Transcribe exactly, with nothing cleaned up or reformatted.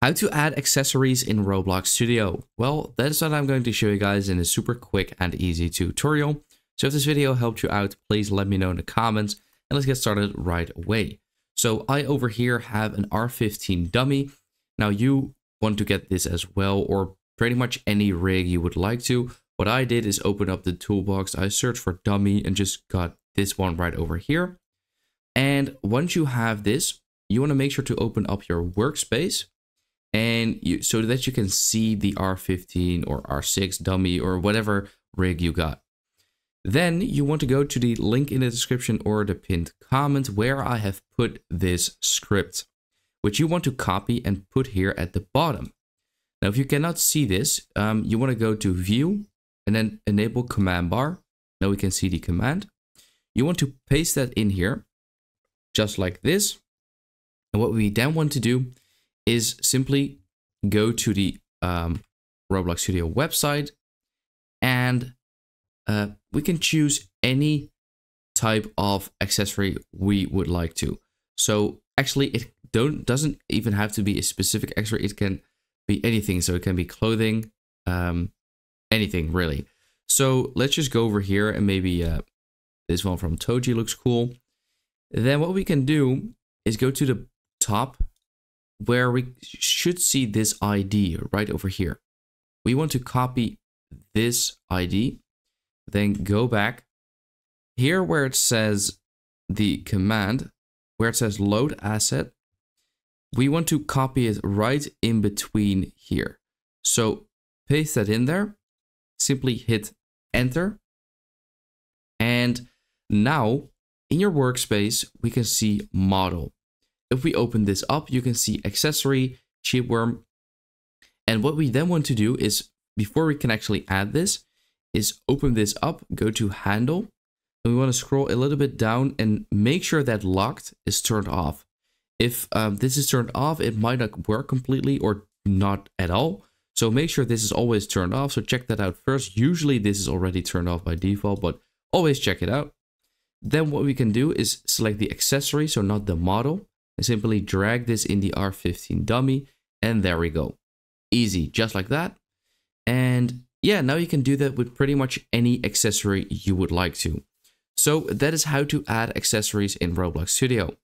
How to add accessories in Roblox Studio. Well, that's what I'm going to show you guys in a super quick and easy tutorial. So if this video helped you out, please let me know in the comments and let's get started right away. So I over here have an R fifteen dummy. Now you want to get this as well, or pretty much any rig you would like to. What I did is open up the toolbox. I searched for dummy and just got this one right over here. And once you have this, you want to make sure to open up your workspace. And you, so that you can see the R fifteen or R six dummy or whatever rig you got. Then you want to go to the link in the description or the pinned comment where I have put this script, which you want to copy and put here at the bottom. Now, if you cannot see this, um, you want to go to view and then enable command bar. Now we can see the command. You want to paste that in here just like this. And what we then want to do is simply go to the um, Roblox Studio website, and uh, we can choose any type of accessory we would like to. So actually it don't, doesn't even have to be a specific accessory, it can be anything. So it can be clothing, um, anything really. So let's just go over here and maybe uh, this one from Toji looks cool. Then what we can do is go to the top where we should see this I D right over here. We want to copy this I D, then go back here where it says the command, where it says load asset. We want to copy it right in between here. So paste that in there, simply hit enter. And now in your workspace, we can see model. If we open this up, you can see accessory, cheapworm. And what we then want to do is, before we can actually add this, is open this up, go to handle. And we want to scroll a little bit down and make sure that locked is turned off. If um, this is turned off, it might not work completely or not at all. So make sure this is always turned off. So check that out first. Usually this is already turned off by default, but always check it out. Then what we can do is select the accessory, so not the model. I simply drag this in the R fifteen dummy, and there we go. Easy, just like that. And yeah, now you can do that with pretty much any accessory you would like to. So that is how to add accessories in Roblox Studio.